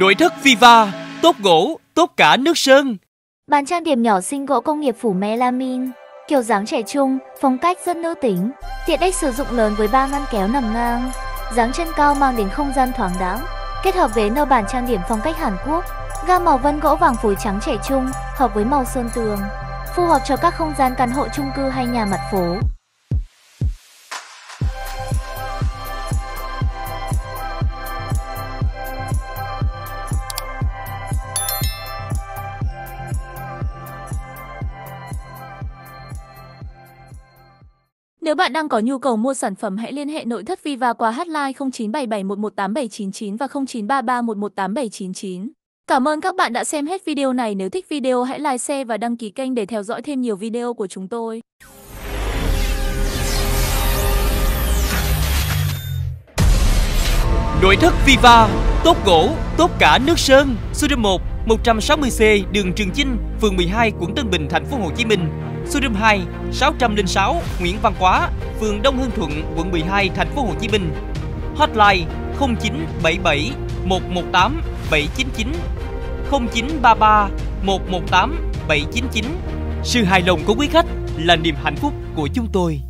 Nội thất Viva, tốt gỗ, tốt cả nước sơn. Bàn trang điểm nhỏ xinh gỗ công nghiệp phủ Melamine, kiểu dáng trẻ trung, phong cách rất nữ tính, tiện ích sử dụng lớn với 3 ngăn kéo nằm ngang, dáng chân cao mang đến không gian thoáng đãng. Kết hợp với nơ bàn trang điểm phong cách Hàn Quốc, gam màu vân gỗ vàng phối trắng trẻ trung, hợp với màu sơn tường, phù hợp cho các không gian căn hộ chung cư hay nhà mặt phố. Nếu bạn đang có nhu cầu mua sản phẩm, hãy liên hệ Nội thất Viva qua hotline 0977118799 và 0933118799. Cảm ơn các bạn đã xem hết video này. Nếu thích video hãy like, share và đăng ký kênh để theo dõi thêm nhiều video của chúng tôi. Nội thất Viva, tốt gỗ, tốt cả nước sơn. Showroom 1, 160C đường Trường Chinh, phường 12, quận Tân Bình, thành phố Hồ Chí Minh. Showroom 2, 606 Nguyễn Văn Quá, phường Đông Hưng Thuận, quận 12, thành phố Hồ Chí Minh. Hotline 0977 118 799, 0933 118 799. Sự hài lòng của quý khách là niềm hạnh phúc của chúng tôi.